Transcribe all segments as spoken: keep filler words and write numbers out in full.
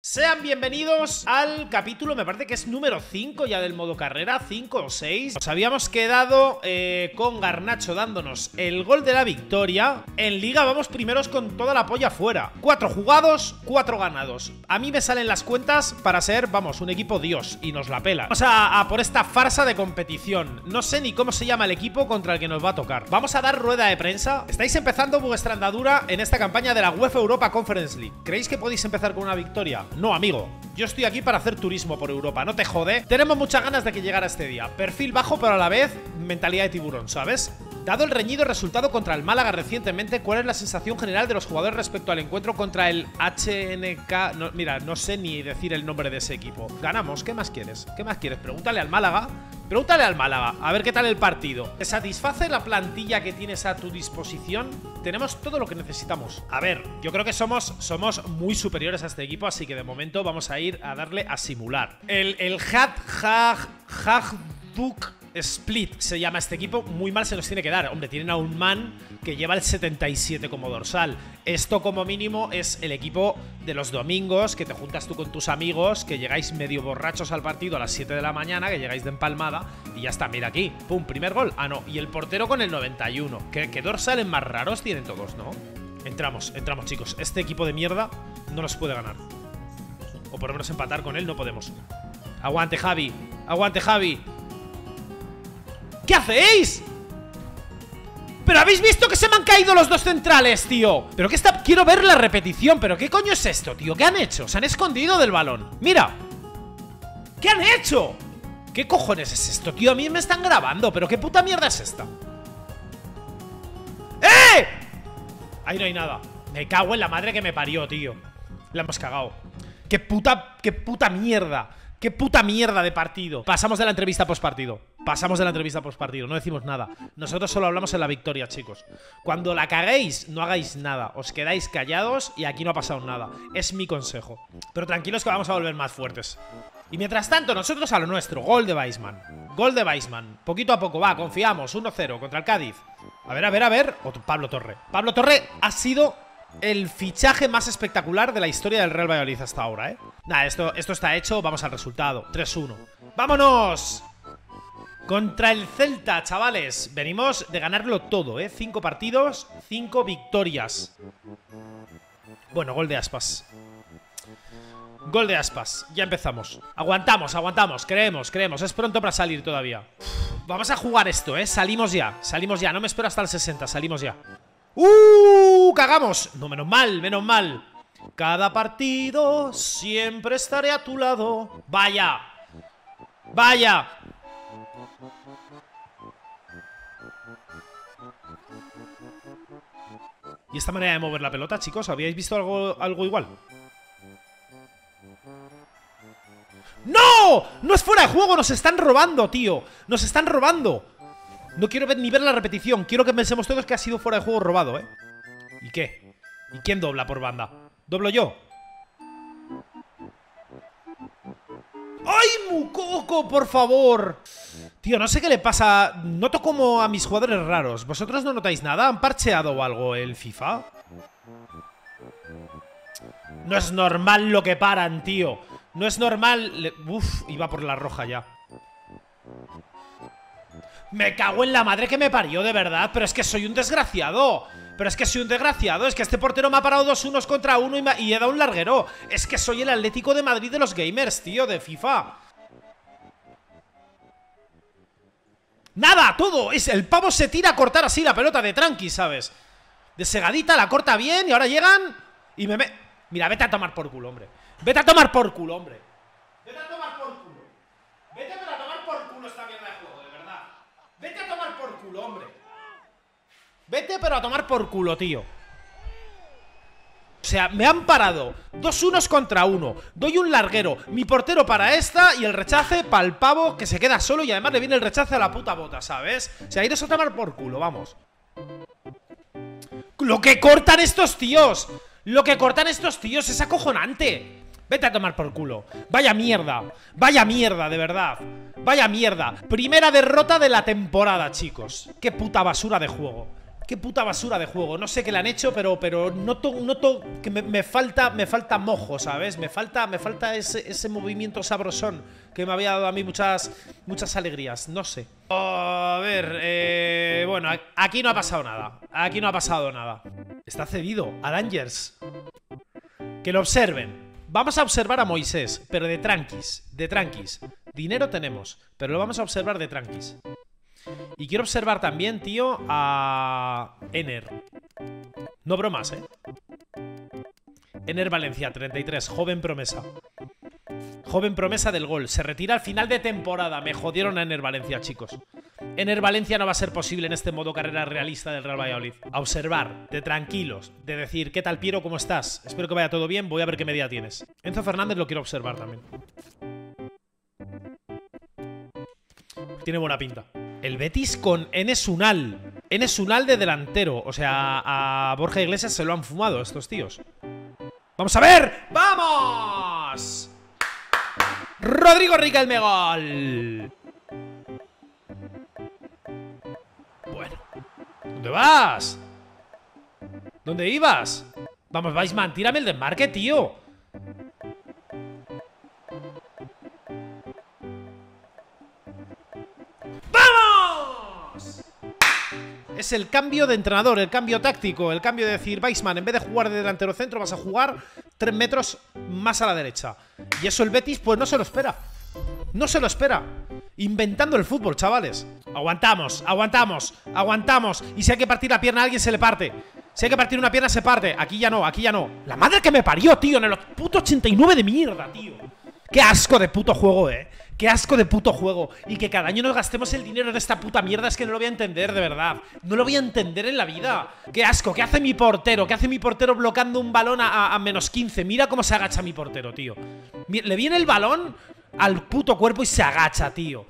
Sean bienvenidos al capítulo, me parece que es número cinco ya del modo carrera, cinco o seis. Nos habíamos quedado eh, con Garnacho dándonos el gol de la victoria. En Liga vamos primeros con toda la polla fuera. Cuatro jugados, cuatro ganados. A mí me salen las cuentas para ser, vamos, un equipo dios y nos la pela. Vamos a, a por esta farsa de competición. No sé ni cómo se llama el equipo contra el que nos va a tocar. Vamos a dar rueda de prensa. Estáis empezando vuestra andadura en esta campaña de la UEFA Europa Conference League. ¿Creéis que podéis empezar con una victoria? No, amigo, yo estoy aquí para hacer turismo por Europa, no te jode. Tenemos muchas ganas de que llegara este día. Perfil bajo, pero a la vez mentalidad de tiburón, ¿sabes? Dado el reñido resultado contra el Málaga recientemente, ¿cuál es la sensación general de los jugadores respecto al encuentro contra el H N K? No, mira, no sé ni decir el nombre de ese equipo. Ganamos, ¿qué más quieres? ¿Qué más quieres? Pregúntale al Málaga. Pregúntale al Málaga, a ver qué tal el partido. ¿Te satisface la plantilla que tienes a tu disposición? Tenemos todo lo que necesitamos. A ver, yo creo que somos, somos muy superiores a este equipo, así que de momento vamos a ir a darle a simular. El, el Hajduk Split se llama este equipo, muy mal se nos tiene que dar. Hombre, tienen a un man que lleva el setenta y siete como dorsal. Esto como mínimo es el equipo de los domingos, que te juntas tú con tus amigos, que llegáis medio borrachos al partido a las siete de la mañana, que llegáis de empalmada y ya está, mira aquí, pum, primer gol. Ah, no, y el portero con el noventa y uno. ¿Qué, qué dorsales más raros tienen todos, no? Entramos, entramos chicos, este equipo de mierda no nos puede ganar. O por lo menos empatar con él no podemos. Aguante Javi, aguante Javi. ¿Qué hacéis? ¿Pero habéis visto que se me han caído los dos centrales, tío? Pero que está... Quiero ver la repetición. ¿Pero qué coño es esto, tío? ¿Qué han hecho? Se han escondido del balón. Mira. ¿Qué han hecho? ¿Qué cojones es esto, tío? A mí me están grabando. ¿Pero qué puta mierda es esta? ¡Eh! Ahí no hay nada. Me cago en la madre que me parió, tío. La hemos cagado. ¡Qué puta... qué puta mierda! ¡Qué puta mierda de partido! Pasamos de la entrevista postpartido. Pasamos de la entrevista postpartido. No decimos nada. Nosotros solo hablamos en la victoria, chicos. Cuando la caguéis, no hagáis nada. Os quedáis callados y aquí no ha pasado nada. Es mi consejo. Pero tranquilos que vamos a volver más fuertes. Y mientras tanto, nosotros a lo nuestro. Gol de Baisman. Gol de Baisman. Poquito a poco, va, confiamos. uno cero contra el Cádiz. A ver, a ver, a ver. Otro Pablo Torre. Pablo Torre ha sido... el fichaje más espectacular de la historia del Real Valladolid hasta ahora, ¿eh? Nada, esto, esto está hecho, vamos al resultado. tres uno. ¡Vámonos! Contra el Celta, chavales. Venimos de ganarlo todo, ¿eh? Cinco partidos, cinco victorias. Bueno, gol de Aspas. Gol de Aspas. Ya empezamos. Aguantamos, aguantamos. Creemos, creemos. Es pronto para salir todavía. Uf, vamos a jugar esto, ¿eh? Salimos ya, salimos ya. No me espero hasta el sesenta, salimos ya. ¡Uh! ¡Cagamos! No, menos mal, menos mal. Cada partido siempre estaré a tu lado. ¡Vaya! ¡Vaya! ¿Y esta manera de mover la pelota, chicos? ¿Habíais visto algo, algo igual? ¡No! ¡No es fuera de juego! ¡Nos están robando, tío! ¡Nos están robando! No quiero ver, ni ver la repetición. Quiero que pensemos todos que ha sido fuera de juego robado, ¿eh? ¿Y qué? ¿Y quién dobla por banda? ¿Doblo yo? ¡Ay, Moukoko, por favor! Tío, no sé qué le pasa. Noto como a mis jugadores raros. ¿Vosotros no notáis nada? ¿Han parcheado o algo el FIFA? No es normal lo que paran, tío. No es normal... Uf, iba por la roja ya. Me cago en la madre que me parió, de verdad. Pero es que soy un desgraciado. Pero es que soy un desgraciado. Es que este portero me ha parado dos unos contra uno y, y he dado un larguero. Es que soy el Atlético de Madrid de los gamers, tío, de FIFA. Nada, todo. Es, el pavo se tira a cortar así la pelota de tranqui, ¿sabes? De segadita, la corta bien y ahora llegan y me... me... Mira, vete a tomar por culo, hombre. Vete a tomar por culo, hombre. Vete a tomar por culo. Vete a tomar por culo esta mierda de juego, de verdad. Vete a tomar por culo, hombre. Vete pero a tomar por culo, tío. O sea, me han parado dos unos contra uno. Doy un larguero, mi portero para esta y el rechace para el pavo que se queda solo. Y además le viene el rechace a la puta bota, ¿sabes? O sea, iros a tomar por culo, vamos. Lo que cortan estos tíos. Lo que cortan estos tíos es acojonante. Vete a tomar por culo. Vaya mierda. Vaya mierda, de verdad. Vaya mierda. Primera derrota de la temporada, chicos. Qué puta basura de juego. Qué puta basura de juego. No sé qué le han hecho, pero, pero noto, noto que me, me, falta, me falta mojo, ¿sabes? Me falta, me falta ese, ese movimiento sabrosón que me había dado a mí muchas, muchas alegrías. No sé. A ver, eh, bueno, aquí no ha pasado nada. Aquí no ha pasado nada. Está cedido a Rangers. Que lo observen. Vamos a observar a Moisés, pero de tranquis, de tranquis. Dinero tenemos, pero lo vamos a observar de tranquis. Y quiero observar también, tío, a Ener. No bromas, eh. Ener Valencia, treinta y tres, joven promesa. Joven promesa del gol. Se retira al final de temporada. Me jodieron a Ener Valencia, chicos. Ener Valencia no va a ser posible en este modo carrera realista del Real Valladolid. A observar, de tranquilos, de decir, ¿qué tal, Piero? ¿Cómo estás? Espero que vaya todo bien, voy a ver qué media tienes. Enzo Fernández lo quiero observar también. Tiene buena pinta. El Betis con Enes Unal. Enes Unal de delantero. O sea, a Borja Iglesias se lo han fumado estos tíos. ¡Vamos a ver! ¡Vamos! Rodrigo Riquelme, gol. Bueno. ¿Dónde vas? ¿Dónde ibas? Vamos, Baisman, tírame el desmarque, tío. Es el cambio de entrenador, el cambio táctico, el cambio de decir, Weissman, en vez de jugar de delantero centro, vas a jugar tres metros más a la derecha. Y eso el Betis, pues no se lo espera. No se lo espera. Inventando el fútbol, chavales. Aguantamos, aguantamos, aguantamos. Y si hay que partir la pierna a alguien, se le parte. Si hay que partir una pierna, se parte. Aquí ya no, aquí ya no. La madre que me parió, tío, en el puto ochenta y nueve de mierda, tío. Qué asco de puto juego, eh. Qué asco de puto juego. Y que cada año nos gastemos el dinero en esta puta mierda. Es que no lo voy a entender, de verdad. No lo voy a entender en la vida. Qué asco. ¿Qué hace mi portero? ¿Qué hace mi portero bloqueando un balón a, a menos quince? Mira cómo se agacha mi portero, tío. Le viene el balón al puto cuerpo y se agacha, tío.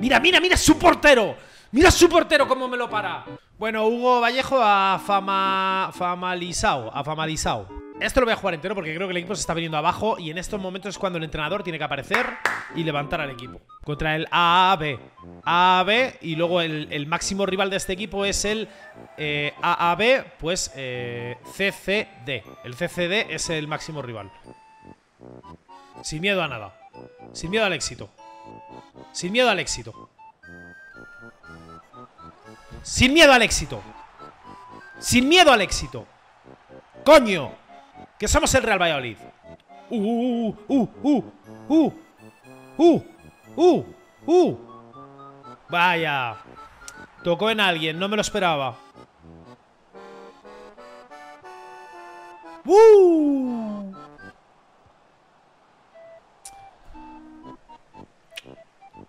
Mira, mira, mira su portero. Mira su portero cómo me lo para. Bueno, Hugo Vallejo a Fama... Fama Lisao. A Fama Lisao. Esto lo voy a jugar entero porque creo que el equipo se está viniendo abajo. Y en estos momentos es cuando el entrenador tiene que aparecer y levantar al equipo. Contra el A A B. A A B. Y luego el, el máximo rival de este equipo es el eh, A A B. Pues eh, C C D. El C C D es el máximo rival. Sin miedo a nada. Sin miedo al éxito. Sin miedo al éxito. Sin miedo al éxito. Sin miedo al éxito. ¡Coño! Que somos el Real Valladolid. Uh, uh, uh, uh, uh, uh, uh. Vaya. Tocó en alguien, no me lo esperaba. Uh.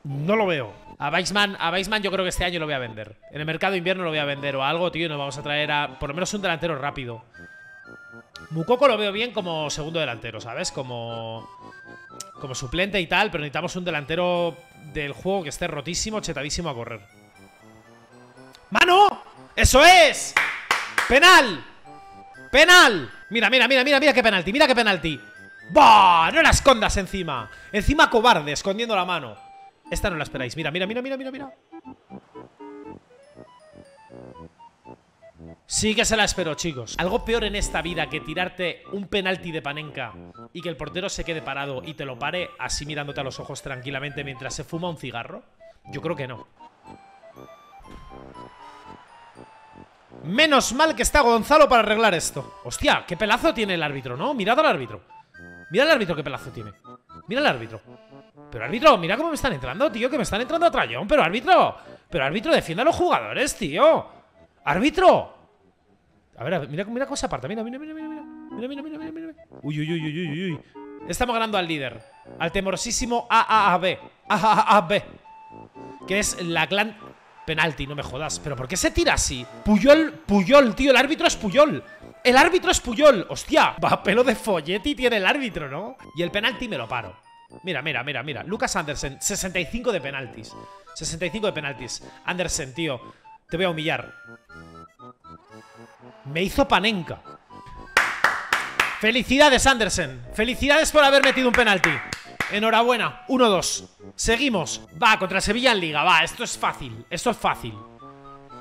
No lo veo. A Baisman, a Baisman yo creo que este año lo voy a vender. En el mercado de invierno lo voy a vender o algo, tío. Y nos vamos a traer a, por lo menos, un delantero rápido. Moukoko lo veo bien como segundo delantero, ¿sabes? Como, como suplente y tal, pero necesitamos un delantero del juego que esté rotísimo, chetadísimo a correr. ¡Mano! ¡Eso es! ¡Penal! ¡Penal! Mira, mira, mira, mira, mira qué penalti, mira qué penalti. ¡Bah! ¡No la escondas encima! Encima cobarde, escondiendo la mano. Esta no la esperáis. Mira, mira, mira, mira, mira, mira. Sí que se la espero, chicos. Algo peor en esta vida que tirarte un penalti de Panenka y que el portero se quede parado y te lo pare así mirándote a los ojos tranquilamente mientras se fuma un cigarro. Yo creo que no. Menos mal que está Gonzalo para arreglar esto. Hostia, qué pelazo tiene el árbitro, ¿no? Mirad al árbitro. Mira al árbitro qué pelazo tiene. Mira al árbitro. Pero árbitro, mira cómo me están entrando, tío. Que me están entrando a trayón. Pero árbitro, pero árbitro, defienda a los jugadores, tío. ¡Árbitro! A ver, a ver, mira, mira cosa aparta. Mira, mira, mira, mira, mira. Mira, mira, mira, mira, mira. Uy, uy, uy, uy, uy, uy. Estamos ganando al líder. Al temorosísimo A A A B. A A A B. Que es la clan. Penalti, no me jodas. ¿Pero por qué se tira así? Puyol, Puyol, tío. El árbitro es Puyol. El árbitro es Puyol. Hostia. Va pelo de folleti tiene el árbitro, ¿no? Y el penalti me lo paro. Mira, mira, mira, mira. Lucas Andersen. sesenta y cinco de penaltis. sesenta y cinco de penaltis. Andersen, tío. Te voy a humillar. Me hizo Panenka. Felicidades, Andersen. Felicidades por haber metido un penalti. Enhorabuena. uno dos. Seguimos. Va, contra Sevilla en Liga. Va, esto es fácil. Esto es fácil.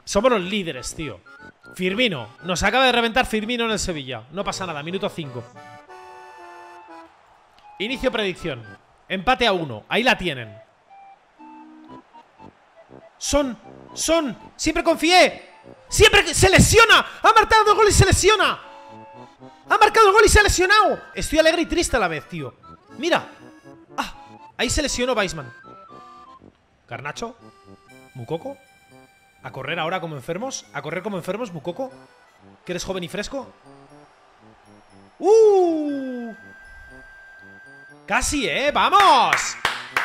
Somos los líderes, tío. Firmino. Nos acaba de reventar Firmino en el Sevilla. No pasa nada. Minuto cinco. Inicio predicción. Empate a uno. Ahí la tienen. Son. Son. Siempre confié. Siempre se lesiona. Ha marcado el gol y se lesiona. Ha marcado el gol y se ha lesionado. Estoy alegre y triste a la vez, tío. Mira. Ah, ahí se lesionó Baisman. Garnacho. Moukoko. A correr ahora como enfermos. A correr como enfermos, Moukoko. Que eres joven y fresco. ¡Uh! Casi, ¿eh? ¡Vamos!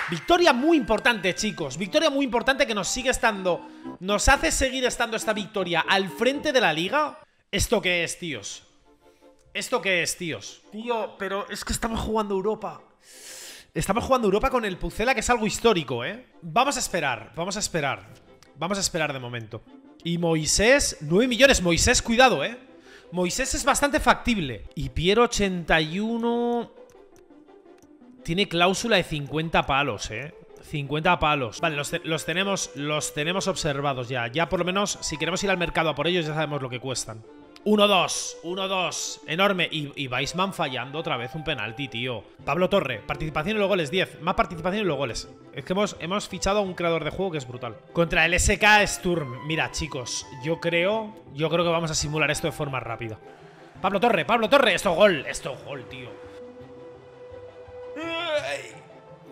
Victoria muy importante, chicos. Victoria muy importante que nos sigue estando. Nos hace seguir estando esta victoria al frente de la liga. ¿Esto qué es, tíos? ¿Esto qué es, tíos? Tío, pero es que estamos jugando Europa. Estamos jugando Europa con el Pucela, que es algo histórico, ¿eh? Vamos a esperar, vamos a esperar. Vamos a esperar de momento. Y Moisés, nueve millones. Moisés, cuidado, eh. Moisés es bastante factible. Y Piero, ochenta y uno. Tiene cláusula de cincuenta palos, eh. cincuenta palos. Vale, los, te los, tenemos, los tenemos observados ya. Ya por lo menos, si queremos ir al mercado a por ellos, ya sabemos lo que cuestan. uno dos, uno dos. Enorme. Y, y Weissman fallando otra vez un penalti, tío. Pablo Torre, participación en los goles, diez. Más participación en los goles. Es que hemos, hemos fichado a un creador de juego que es brutal. Contra el S K Sturm. Mira, chicos, yo creo Yo creo que vamos a simular esto de forma rápida. Pablo Torre, Pablo Torre. Esto gol, esto gol, tío. Ay,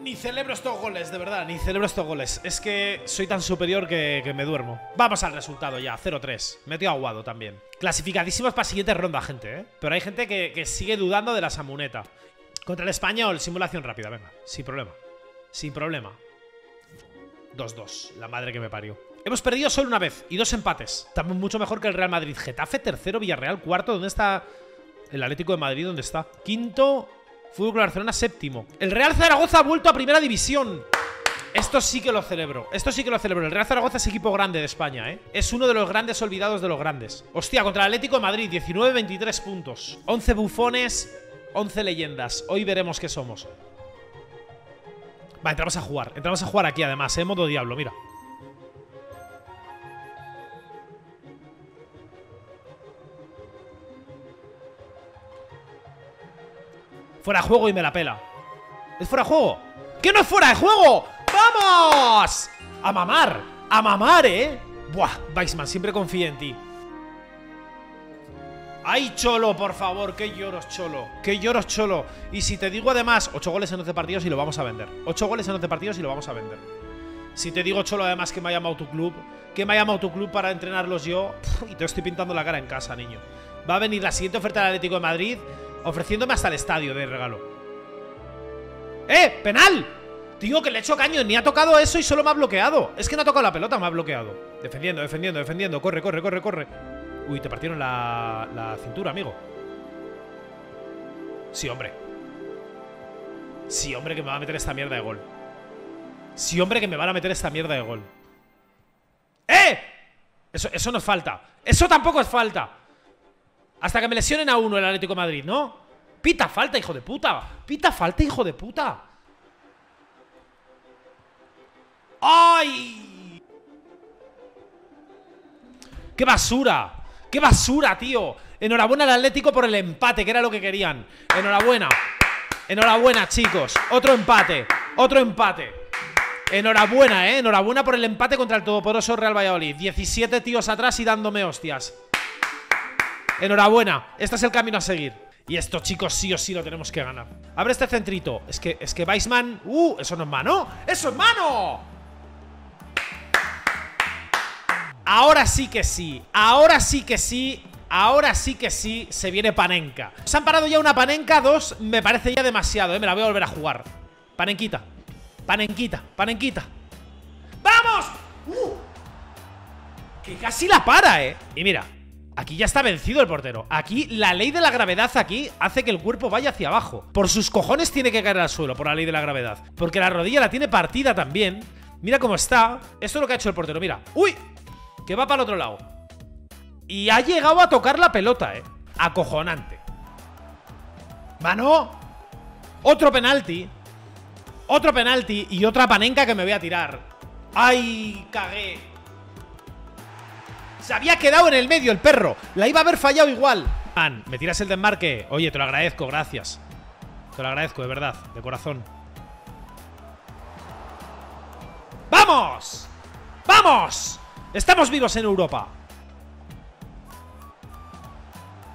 ni celebro estos goles, de verdad. Ni celebro estos goles. Es que soy tan superior que, que me duermo. Vamos al resultado ya, cero tres. Metió aguado también. Clasificadísimos para siguiente ronda, gente, ¿eh? Pero hay gente que, que sigue dudando de la Samuneta. Contra el Español, simulación rápida, venga. Sin problema. Sin problema. dos dos. La madre que me parió. Hemos perdido solo una vez y dos empates. Estamos mucho mejor que el Real Madrid. Getafe, tercero. Villarreal, cuarto. ¿Dónde está el Atlético de Madrid? ¿Dónde está? Quinto. Fútbol Club Barcelona, séptimo. El Real Zaragoza ha vuelto a primera división. Esto sí que lo celebro, esto sí que lo celebro. El Real Zaragoza es equipo grande de España, ¿eh? Es uno de los grandes olvidados de los grandes. Hostia, contra el Atlético de Madrid, diecinueve veintitrés puntos. once bufones, once leyendas. Hoy veremos qué somos. Va, entramos a jugar. Entramos a jugar aquí además, ¿eh? Modo diablo, mira. Fuera de juego y me la pela. ¿Es fuera de juego? ¡Que no es fuera de juego! ¡Vamos! A mamar, a mamar, ¿eh? Buah, Baisman, siempre confía en ti. ¡Ay, Cholo, por favor! ¡Qué lloros, Cholo! ¡Qué lloros, Cholo! Y si te digo además, ocho goles en once partidos y lo vamos a vender. ocho goles en once partidos y lo vamos a vender. Si te digo, Cholo, además que me ha llamado tu club, que me ha llamado tu club para entrenarlos yo, y te estoy pintando la cara en casa, niño. Va a venir la siguiente oferta del Atlético de Madrid ofreciéndome hasta el estadio de regalo. ¡Eh! ¡Penal! Tío, que le he hecho caño, ni ha tocado eso y solo me ha bloqueado. Es que no ha tocado la pelota, me ha bloqueado. Defendiendo, defendiendo, defendiendo. Corre, corre, corre, corre. Uy, te partieron la, la cintura, amigo. Sí, hombre. Sí, hombre, que me va a meter esta mierda de gol. Sí, hombre, que me van a meter esta mierda de gol. ¡Eh! Eso, eso no es falta. Eso tampoco es falta. Hasta que me lesionen a uno el Atlético de Madrid, ¿no? Pita falta, hijo de puta. Pita falta, hijo de puta. ¡Ay! ¡Qué basura! ¡Qué basura, tío! Enhorabuena al Atlético por el empate, que era lo que querían. Enhorabuena. Enhorabuena, chicos. Otro empate. Otro empate. Enhorabuena, ¿eh? Enhorabuena por el empate contra el todopoderoso Real Valladolid. diecisiete tíos atrás y dándome hostias. Enhorabuena. Este es el camino a seguir. Y esto, chicos, sí o sí lo tenemos que ganar. Abre este centrito. Es que, es que Weissman... ¡Uh! ¡Eso no es mano! ¡Eso es mano! Ahora sí que sí, ahora sí que sí, ahora sí que sí, se viene Panenka. Se han parado ya una Panenka, dos, me parece ya demasiado, ¿eh? Me la voy a volver a jugar. Panenquita, Panenquita, Panenquita. ¡Vamos! ¡Uh! Que casi la para, ¿eh? Y mira, aquí ya está vencido el portero. Aquí, la ley de la gravedad aquí hace que el cuerpo vaya hacia abajo. Por sus cojones tiene que caer al suelo, por la ley de la gravedad. Porque la rodilla la tiene partida también. Mira cómo está. Esto es lo que ha hecho el portero, mira. ¡Uy! Que va para el otro lado. Y ha llegado a tocar la pelota, eh. Acojonante. ¡Mano! Otro penalti. Otro penalti y otra Panenka que me voy a tirar. ¡Ay! Cagué. Se había quedado en el medio el perro. La iba a haber fallado igual. Man, me tiras el desmarque. Oye, te lo agradezco, gracias. Te lo agradezco, de verdad, de corazón. ¡Vamos! ¡Vamos! Estamos vivos en Europa.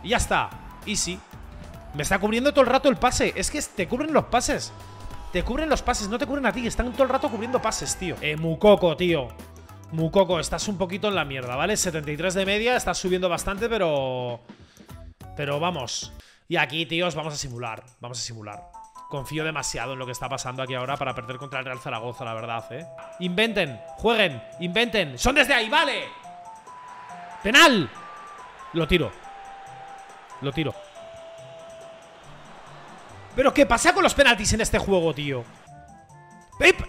Y ya está. Easy. Me está cubriendo todo el rato el pase. Es que te cubren los pases. Te cubren los pases, no te cubren a ti. Están todo el rato cubriendo pases, tío. Eh, Moukoko, tío. Moukoko, estás un poquito en la mierda, ¿vale? setenta y tres de media, estás subiendo bastante, pero... Pero vamos. Y aquí, tíos, vamos a simular. Vamos a simular. Confío demasiado en lo que está pasando aquí ahora para perder contra el Real Zaragoza, la verdad, ¿eh? Inventen, jueguen, inventen. ¡Son desde ahí, vale! ¡Penal! Lo tiro. Lo tiro. ¿Pero qué pasa con los penaltis en este juego, tío? ¡Pip!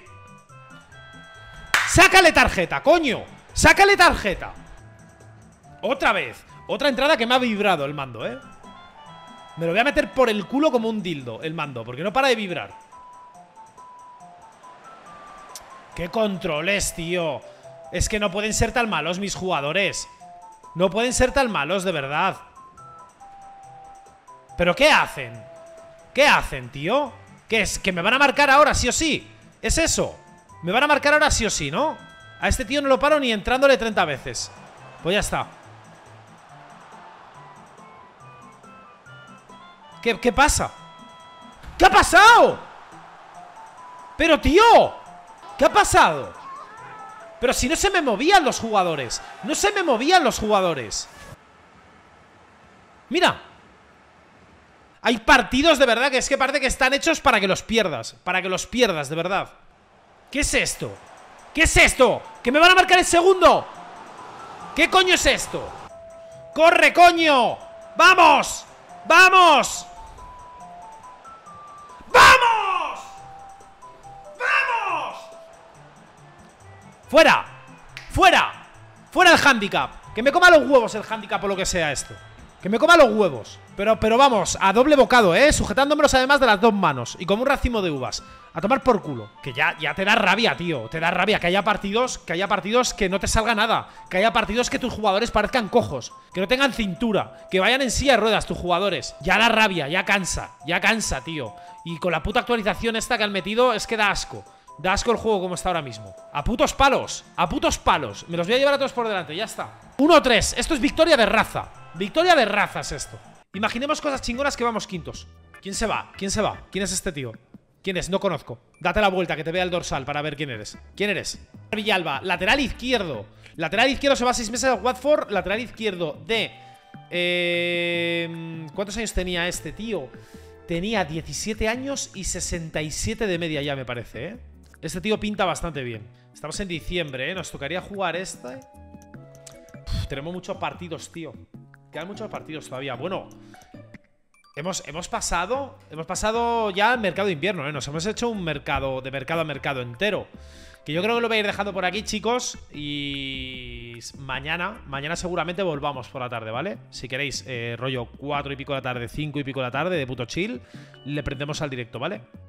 ¡Sácale tarjeta, coño! ¡Sácale tarjeta! Otra vez. Otra entrada que me ha vibrado el mando, ¿eh? Me lo voy a meter por el culo como un dildo, el mando, porque no para de vibrar. ¡Qué controles, tío! Es que no pueden ser tan malos mis jugadores. No pueden ser tan malos, de verdad. ¿Pero qué hacen? ¿Qué hacen, tío? ¿Qué es? ¿Que me van a marcar ahora sí o sí? ¿Es eso? Me van a marcar ahora sí o sí, ¿no? A este tío no lo paro ni entrándole treinta veces. Pues ya está. ¿Qué, qué pasa? ¿Qué ha pasado? ¡Pero, tío! ¿Qué ha pasado? Pero si no se me movían los jugadores. No se me movían los jugadores. Mira. Hay partidos de verdad que es que parece que están hechos para que los pierdas. Para que los pierdas, de verdad. ¿Qué es esto? ¿Qué es esto? ¡Que me van a marcar el segundo! ¿Qué coño es esto? ¡Corre, coño! ¡Vamos! ¡Vamos! ¡Vamos! ¡Vamos! ¡Fuera! ¡Fuera! ¡Fuera el handicap! ¡Que me coma los huevos el handicap o lo que sea esto! Que me coma los huevos. Pero, pero vamos, a doble bocado, ¿eh? Sujetándomelos además de las dos manos. Y como un racimo de uvas. A tomar por culo. Que ya, ya te da rabia, tío. Te da rabia que haya partidos, que haya partidos que no te salga nada. Que haya partidos que tus jugadores parezcan cojos. Que no tengan cintura. Que vayan en silla de ruedas tus jugadores. Ya da rabia, ya cansa. Ya cansa, tío. Y con la puta actualización esta que han metido es que da asco. Da asco el juego como está ahora mismo. A putos palos. A putos palos. Me los voy a llevar a todos por delante, ya está. uno tres. Esto es victoria de raza. Victoria de razas esto. Imaginemos cosas chingonas que vamos quintos. ¿Quién se va? ¿Quién se va? ¿Quién es este tío? ¿Quién es? No conozco. Date la vuelta, que te vea el dorsal para ver quién eres. ¿Quién eres? Villalba, lateral izquierdo. Lateral izquierdo se va a seis meses a Watford. Lateral izquierdo de... Eh, ¿Cuántos años tenía este tío? Tenía diecisiete años y sesenta y siete de media ya, me parece, ¿eh? Este tío pinta bastante bien. Estamos en diciembre, ¿eh? Nos tocaría jugar esta. Uf, tenemos muchos partidos, tío. Quedan muchos partidos todavía. Bueno, hemos, hemos pasado Hemos pasado ya al mercado de invierno, ¿eh? Nos hemos hecho un mercado de mercado a mercado entero. Que yo creo que lo voy a ir dejando por aquí, chicos. Y mañana, mañana seguramente volvamos por la tarde, ¿vale? Si queréis, eh, rollo cuatro y pico de la tarde, cinco y pico de la tarde, de puto chill, le prendemos al directo, ¿vale?